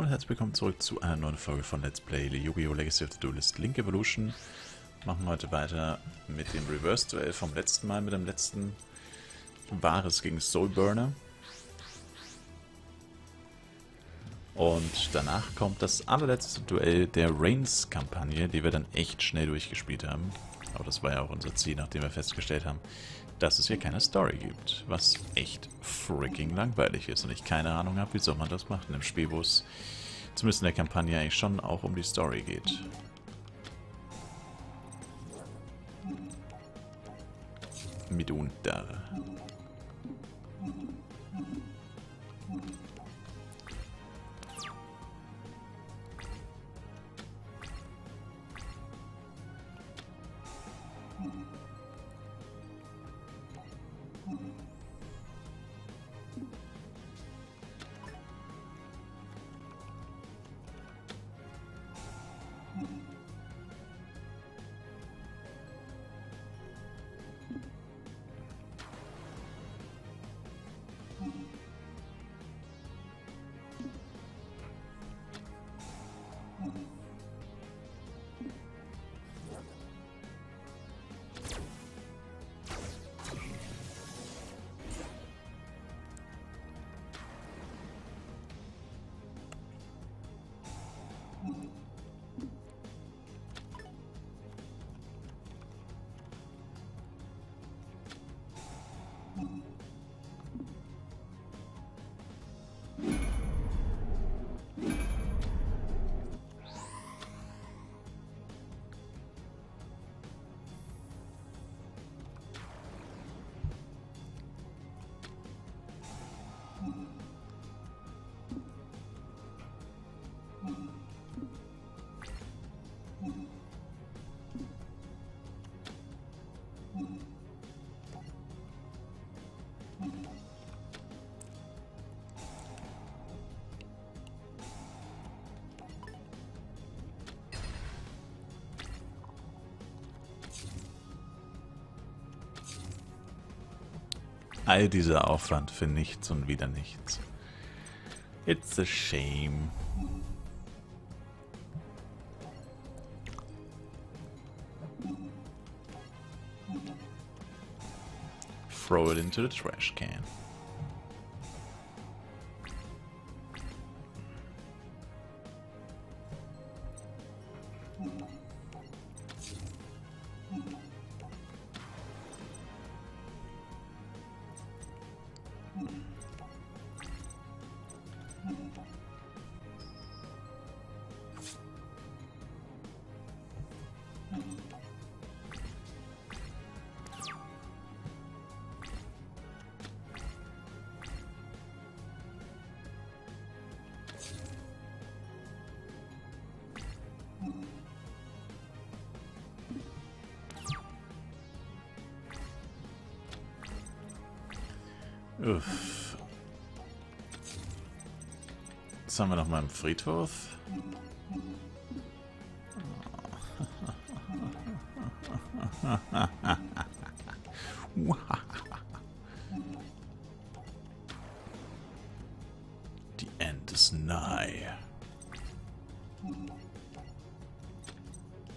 und herzlich willkommen zurück zu einer neuen Folge von Let's Play Yu-Gi-Oh! Legacy of the Duelist Link Evolution. Machen wir heute weiter mit dem Reverse-Duell vom letzten Mal, mit dem letzten Wahres gegen Soulburner. Und danach kommt das allerletzte Duell der Reigns-Kampagne, die wir dann echt schnell durchgespielt haben. Aber das war ja auch unser Ziel, nachdem wir festgestellt haben, dass es hier keine Story gibt, was echt freaking langweilig ist und ich keine Ahnung habe, wie soll man das machen im Spiel, wo es zumindest in der Kampagne eigentlich schon auch um die Story geht. Mitunter. All dieser Aufwand für nichts und wieder nichts. It's a shame. Throw it into the trash can. Uff. Jetzt haben wir noch mal im Friedhof. The end is nigh.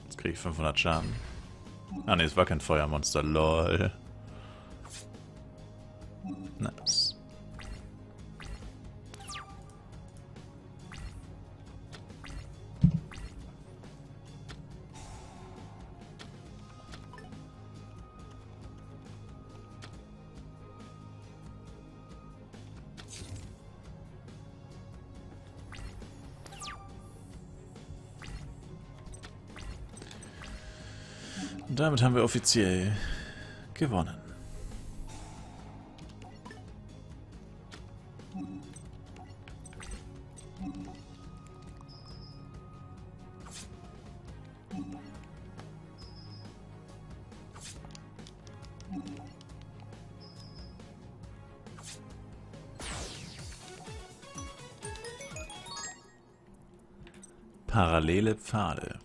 Jetzt kriege ich 500 Schaden. Ah ne, es war kein Feuermonster, lol. Und damit haben wir offiziell gewonnen. Parallele Pfade.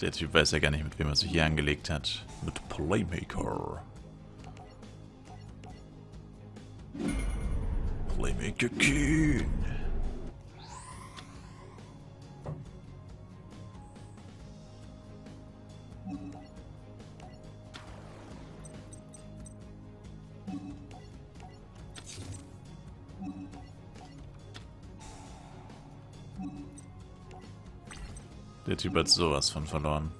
Der Typ weiß ja gar nicht, mit wem er sich hier angelegt hat. Mit Playmaker. Playmaker King. Der Typ hat sowas von verloren.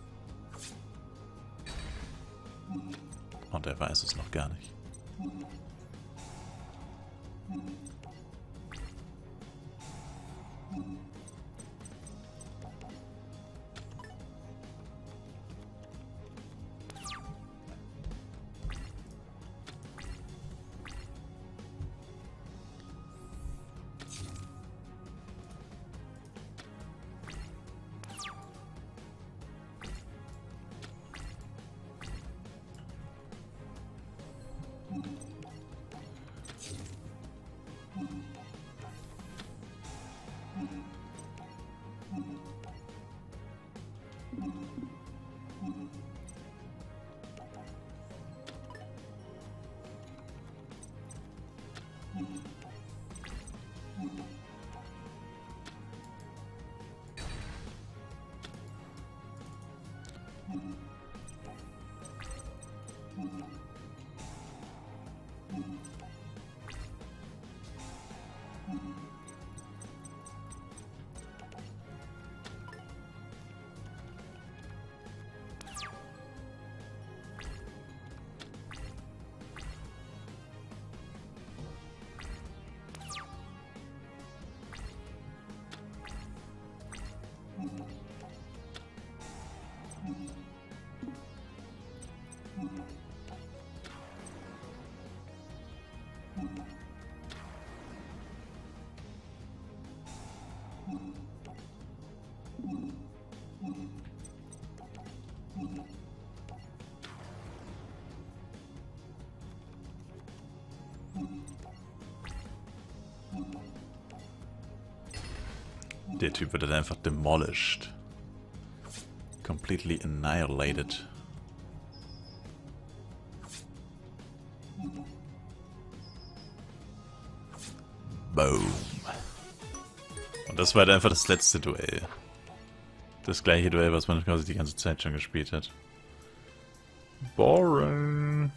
Und er weiß es noch gar nicht. Der Typ wird dann einfach demolished. Completely annihilated. Boom. Und das war halt einfach das letzte Duell. Das gleiche Duell, was man quasi die ganze Zeit schon gespielt hat. Boring.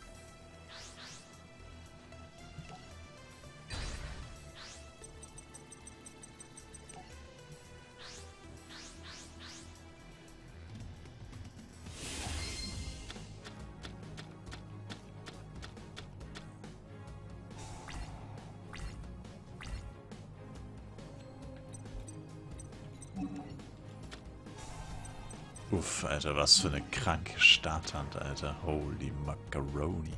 Uff, Alter, was für eine kranke Starthand, Alter. Holy Macaroni.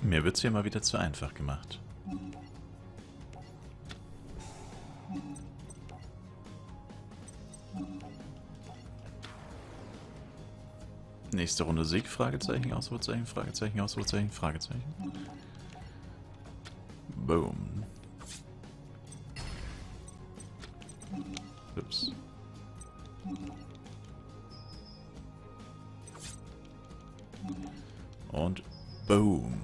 Mir wird's hier mal wieder zu einfach gemacht. Nächste Runde Sieg? Fragezeichen, Ausrufezeichen, Fragezeichen, Ausrufezeichen, Fragezeichen. Boom. Ups. Und boom.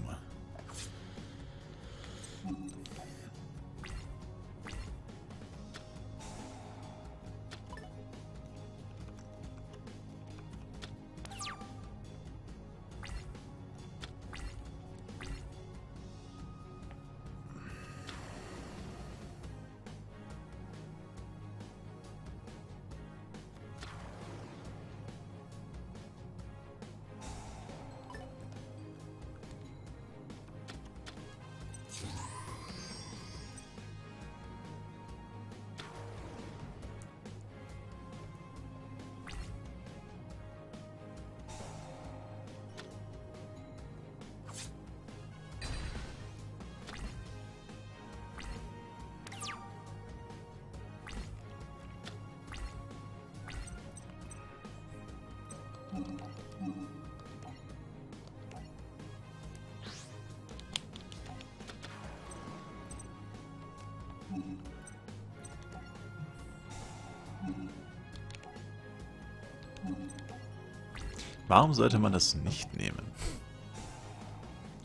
Warum sollte man das nicht nehmen?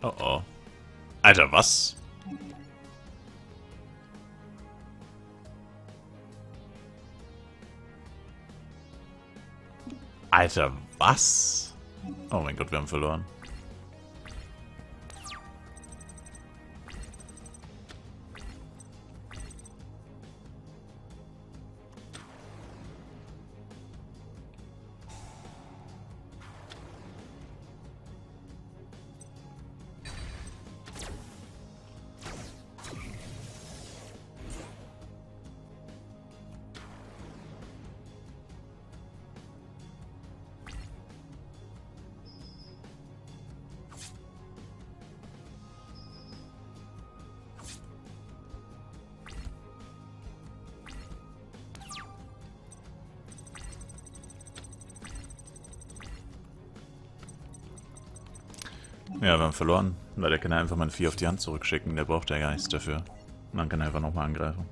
Oh oh. Alter, was? Alter, was? Oh mein Gott, wir haben verloren. Ja, wir haben verloren, weil der kann einfach mal ein Vieh auf die Hand zurückschicken, der braucht ja gar nichts dafür. Und dann kann er einfach nochmal angreifen.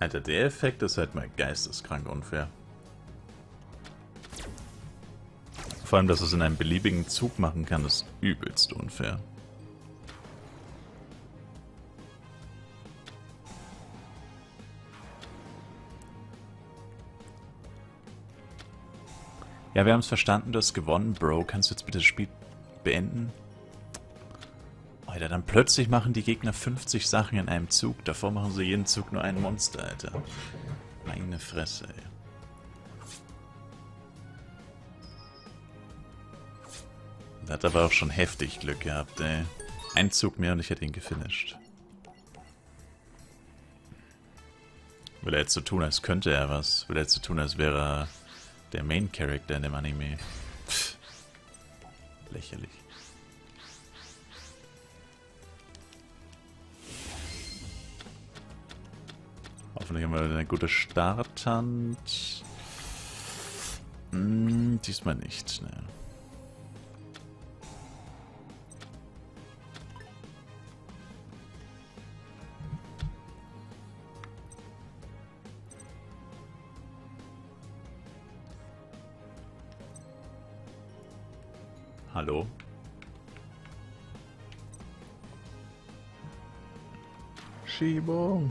Alter, der Effekt ist halt mal geisteskrank unfair. Vor allem, dass es in einem beliebigen Zug machen kann, ist übelst unfair. Ja, wir haben es verstanden, du hast gewonnen, Bro. Kannst du jetzt bitte das Spiel beenden? Alter, dann plötzlich machen die Gegner 50 Sachen in einem Zug. Davor machen sie jeden Zug nur ein Monster, Alter. Meine Fresse, ey. Der hat aber auch schon heftig Glück gehabt, ey. Ein Zug mehr und ich hätte ihn gefinisht. Will er jetzt so tun, als könnte er was? Will er jetzt so tun, als wäre er der Main Character in dem Anime. Pff, lächerlich. Hoffentlich haben wir eine gute Starthand. Diesmal nicht, ne. Hallo? Schiebung!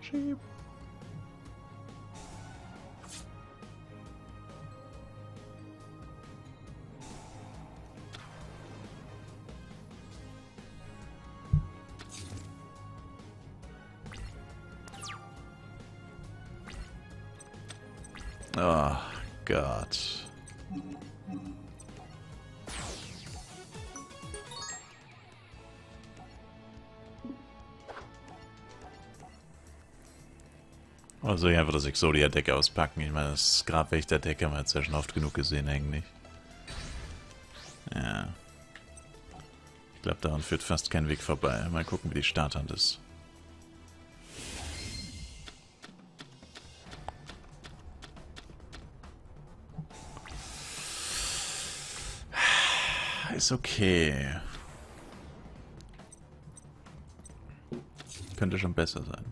Schiebung! Oh Gott. Also einfach das Exodia-Deck auspacken. Ich meine, das Grabwächter-Deck haben wir jetzt ja schon oft genug gesehen eigentlich. Ja. Ich glaube, daran führt fast kein Weg vorbei. Mal gucken, wie die Starthand ist. Ist okay. Könnte schon besser sein.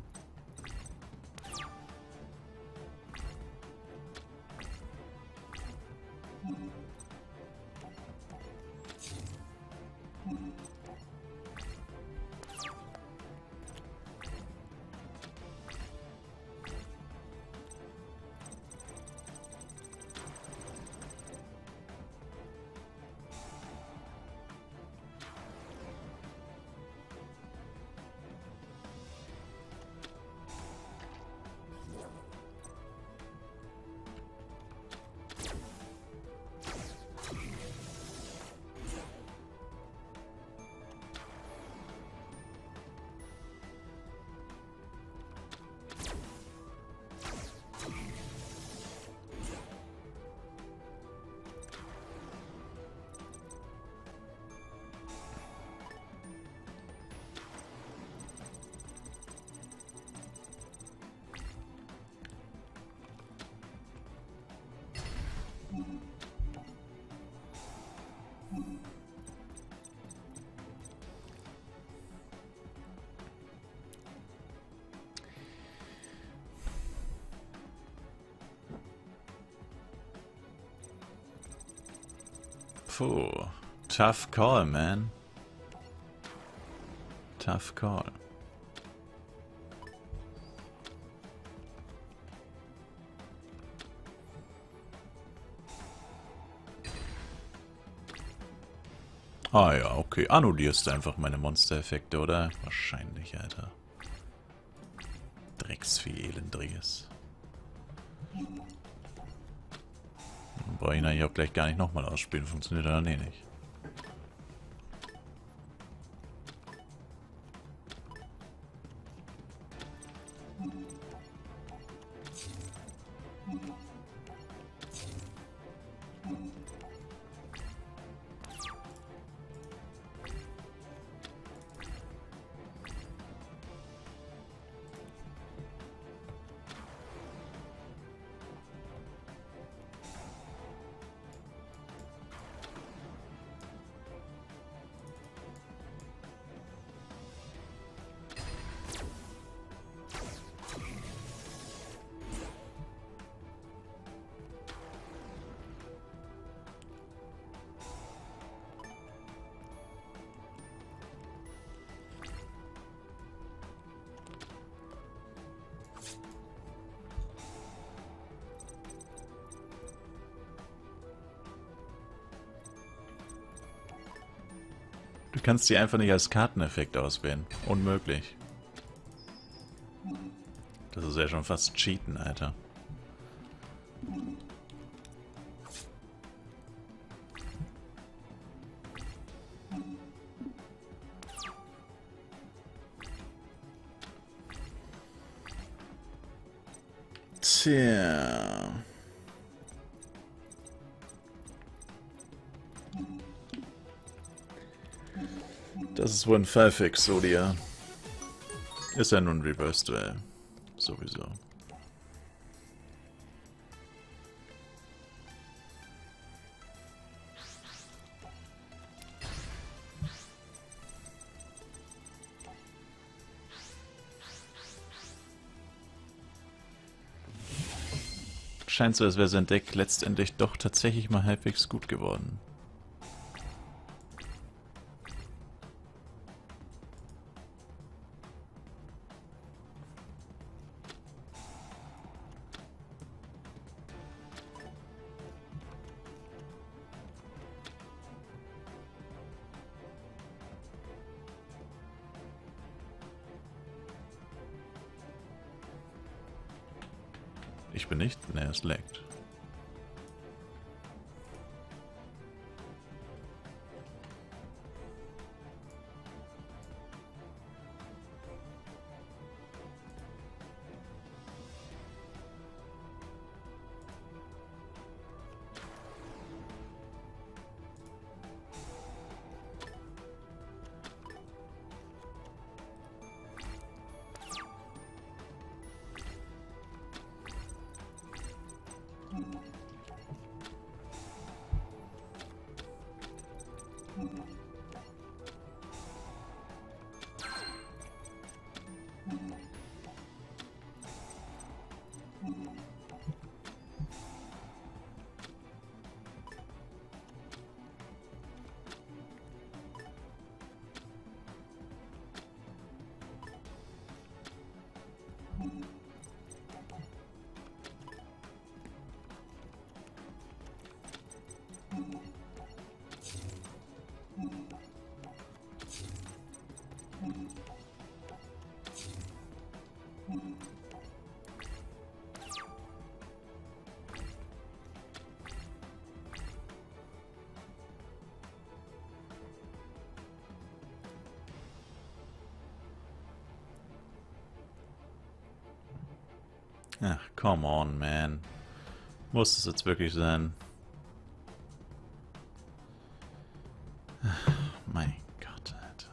Puh, tough call, man. Tough call. Ah ja, okay. Annullierst einfach meine Monstereffekte, oder? Wahrscheinlich, Alter. Drecksvieh, elendriges. Brauche ich eigentlich auch gleich gar nicht nochmal ausspielen. Funktioniert dann eh nicht. Du kannst sie einfach nicht als Karteneffekt auswählen. Unmöglich. Das ist ja schon fast Cheaten, Alter. Tja. Das ist wohl ein Fallfix, Sodia. Ist ja nun ein Reverse-Duell. Sowieso. Scheint so, als wäre sein Deck letztendlich doch tatsächlich mal halbwegs gut geworden. Ich bin nicht, ne, es laggt. Ach, come on, man. Muss es jetzt wirklich sein? Ach, mein Gott, Alter.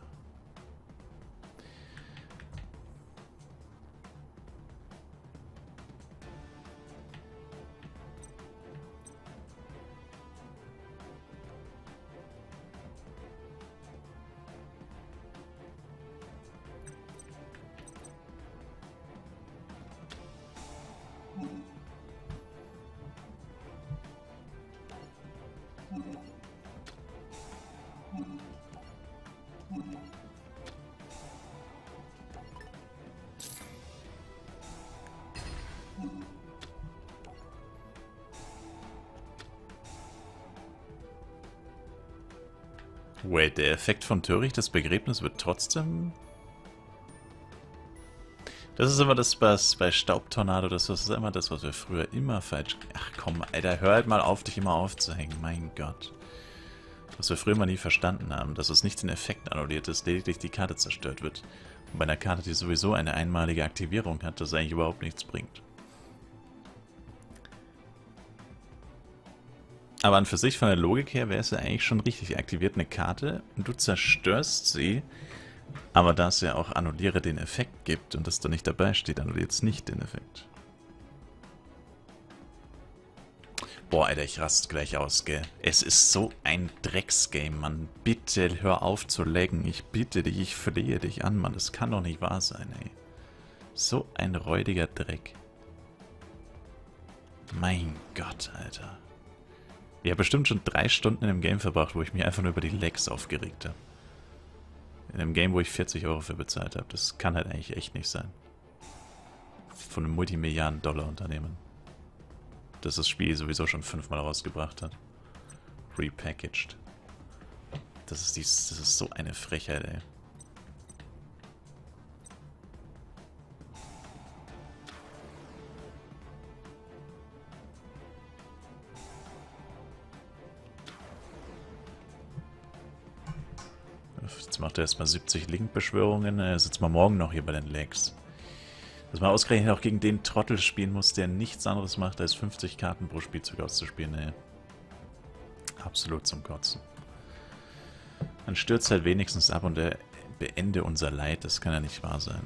Wait, der Effekt von Törichtes Begräbnis wird trotzdem... Das ist immer das, was bei Staubtornado, das ist immer das, was wir früher immer falsch... Ach komm, Alter, hör halt mal auf, dich immer aufzuhängen, mein Gott. Was wir früher mal nie verstanden haben, dass es nicht den Effekt annulliert ist, lediglich die Karte zerstört wird. Und bei einer Karte, die sowieso eine einmalige Aktivierung hat, das eigentlich überhaupt nichts bringt. Aber an für sich, von der Logik her, wäre es ja eigentlich schon richtig. Aktiviert eine Karte und du zerstörst sie, aber da es ja auch Annulliere den Effekt gibt und das da nicht dabei steht, annulliert es nicht den Effekt. Boah, Alter, ich raste gleich aus, gell. Es ist so ein Drecksgame, Mann. Bitte hör auf zu laggen. Ich bitte dich, ich flehe dich an, Mann. Das kann doch nicht wahr sein, ey. So ein räudiger Dreck. Mein Gott, Alter. Ich habe bestimmt schon 3 Stunden in einem Game verbracht, wo ich mich einfach nur über die Lags aufgeregt habe. In einem Game, wo ich 40 Euro für bezahlt habe. Das kann halt eigentlich echt nicht sein. Von einem Multimilliarden-Dollar-Unternehmen. Das das Spiel sowieso schon 5-mal rausgebracht hat. Repackaged. Das ist so eine Frechheit, ey. Jetzt macht er erstmal 70 Link-Beschwörungen. Er sitzt mal morgen noch hier bei den Lags. Dass man ausgerechnet auch gegen den Trottel spielen muss, der nichts anderes macht, als 50 Karten pro Spielzug auszuspielen, ey. Absolut zum Kotzen. Dann stürzt halt wenigstens ab und er beende unser Leid. Das kann ja nicht wahr sein.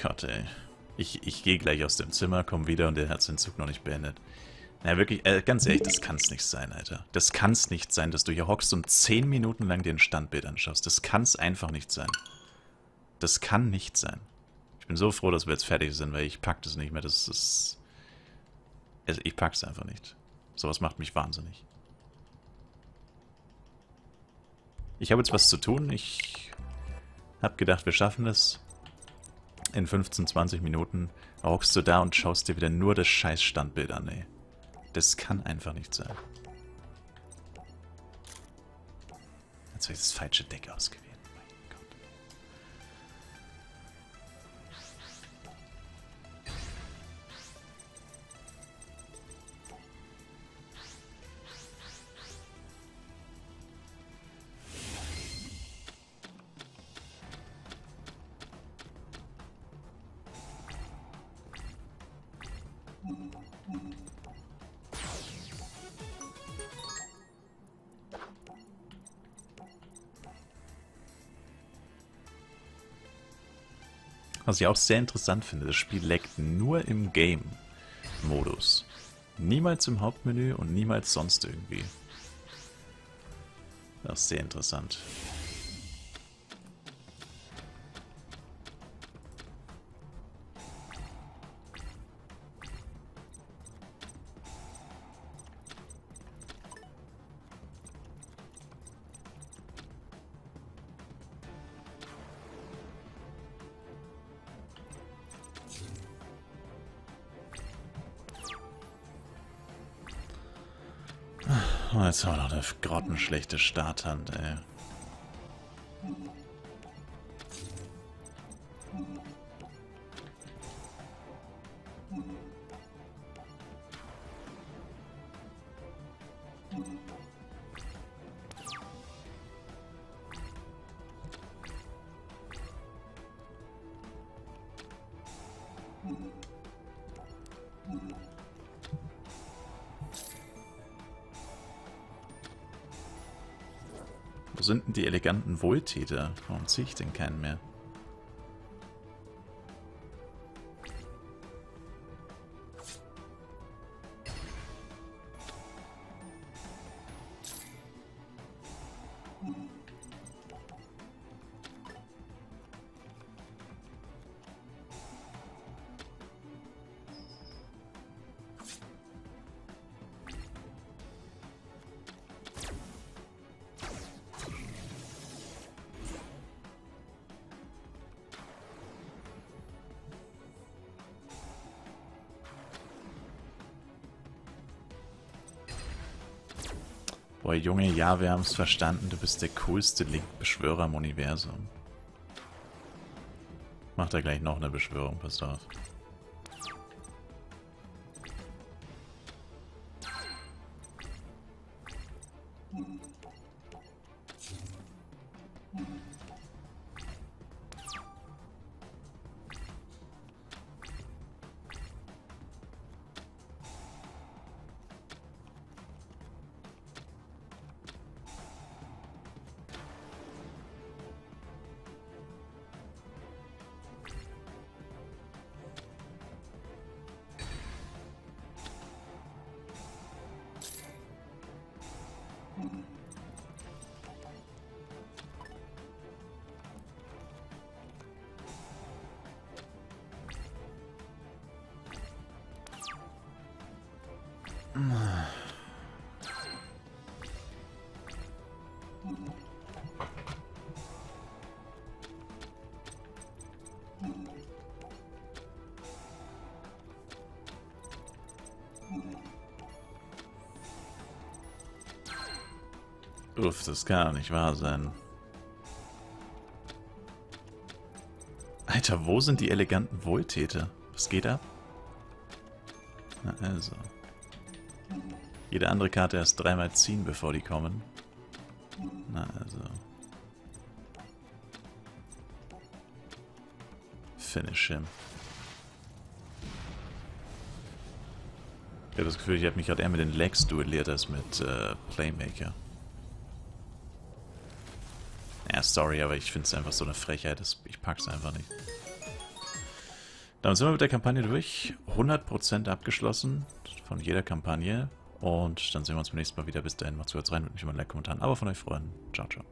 Gott, ey. Ich gehe gleich aus dem Zimmer, komm wieder und der hat seinen Zug noch nicht beendet. Na wirklich, ganz ehrlich, das kann's nicht sein, Alter. Das kann's nicht sein, dass du hier hockst und 10 Minuten lang dir ein Standbild anschaust. Das kann's einfach nicht sein. Das kann nicht sein. Ich bin so froh, dass wir jetzt fertig sind, weil ich pack das nicht mehr. Das ist... Also ich pack's einfach nicht. Sowas macht mich wahnsinnig. Ich habe jetzt was zu tun. Ich habe gedacht, wir schaffen das. In 15, 20 Minuten hockst du da und schaust dir wieder nur das scheiß Standbild an, ey. Das kann einfach nicht sein. Jetzt habe ich das falsche Deck ausgewählt. Mein Gott. Was ich auch sehr interessant finde, das Spiel laggt nur im Game-Modus. Niemals im Hauptmenü und niemals sonst irgendwie. Das ist sehr interessant. Und jetzt haben wir noch eine grottenschlechte Starthand, ey. Wo sind denn die eleganten Wohltäter? Warum ziehe ich denn keinen mehr? Boah, Junge, ja, wir haben es verstanden. Du bist der coolste Link-Beschwörer im Universum. Mach da gleich noch eine Beschwörung, pass auf. Uff, das kann nicht wahr sein. Alter, wo sind die eleganten Wohltäter? Was geht ab? Na also. Jede andere Karte erst dreimal ziehen, bevor die kommen. Na also. Finish him. Ich habe das Gefühl, ich habe mich gerade eher mit den Legs duelliert als mit Playmaker. Ja, sorry, aber ich finde es einfach so eine Frechheit. Ich pack's einfach nicht. Damit sind wir mit der Kampagne durch. 100% abgeschlossen von jeder Kampagne. Und dann sehen wir uns beim nächsten Mal wieder. Bis dahin, macht's gut rein. Würde mich über einen Like, Kommentaren, aber von euch freuen. Ciao, ciao.